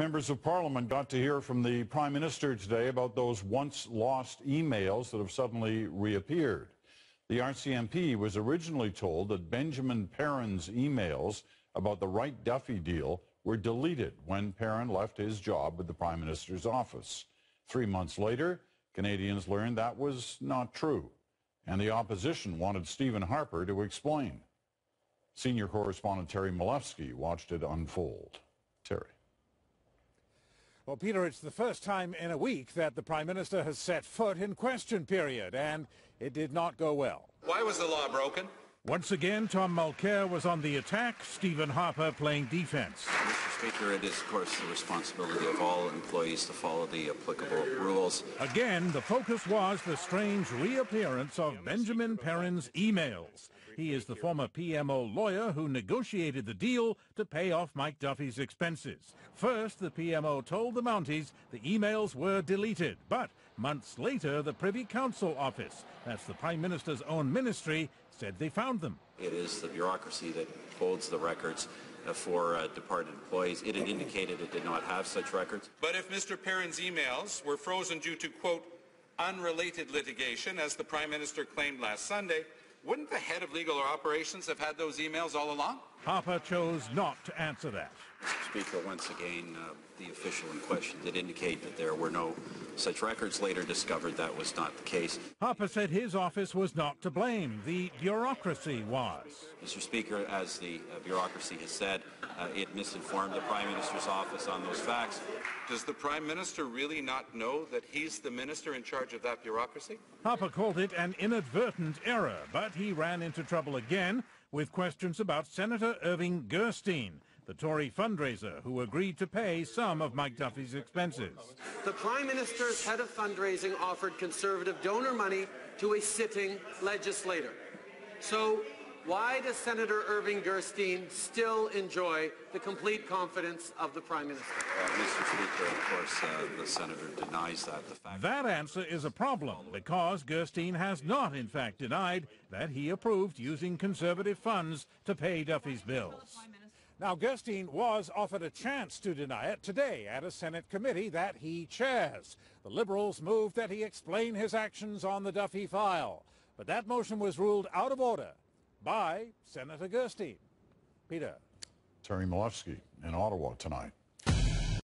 Members of Parliament got to hear from the Prime Minister today about those once-lost emails that have suddenly reappeared. The RCMP was originally told that Benjamin Perrin's emails about the Wright-Duffy deal were deleted when Perrin left his job with the Prime Minister's office. 3 months later, Canadians learned that was not true, and the opposition wanted Stephen Harper to explain. Senior correspondent Terry Malevsky watched it unfold. Terry. Well, Peter, it's the first time in a week that the Prime Minister has set foot in question period, and it did not go well. Why was the law broken? Once again, Tom Mulcair was on the attack, Stephen Harper playing defense. Mr. Speaker, it is, of course, the responsibility of all employees to follow the applicable rules. Again, the focus was the strange reappearance of Benjamin Perrin's emails. He is the former PMO lawyer who negotiated the deal to pay off Mike Duffy's expenses. First, the PMO told the Mounties the emails were deleted, but months later, the Privy Council Office, that's the Prime Minister's own ministry, said they found them. It is the bureaucracy that holds the records for departed employees. It had indicated it did not have such records. But if Mr. Perrin's emails were frozen due to, quote, unrelated litigation, as the Prime Minister claimed last Sunday, wouldn't the head of legal operations have had those emails all along? Harper chose not to answer that. Mr. Speaker, once again, the official in question did indicate that there were no such records. Later discovered that was not the case. Harper said his office was not to blame. The bureaucracy was. Mr. Speaker, as the bureaucracy has said, it misinformed the Prime Minister's office on those facts. Does the Prime Minister really not know that he's the minister in charge of that bureaucracy? Harper called it an inadvertent error, but he ran into trouble again with questions about Senator Irving Gerstein, the Tory fundraiser who agreed to pay some of Mike Duffy's expenses. The Prime Minister's head of fundraising offered Conservative donor money to a sitting legislator. So why does Senator Irving Gerstein still enjoy the complete confidence of the Prime Minister? Mr. Speaker, of course, the Senator denies that. That answer is a problem because Gerstein has not, in fact, denied that he approved using Conservative funds to pay Duffy's bills. Now, Gerstein was offered a chance to deny it today at a Senate committee that he chairs. The Liberals moved that he explain his actions on the Duffy file, but that motion was ruled out of order by Senator Gerstein. Peter. Terry Malevsky in Ottawa tonight.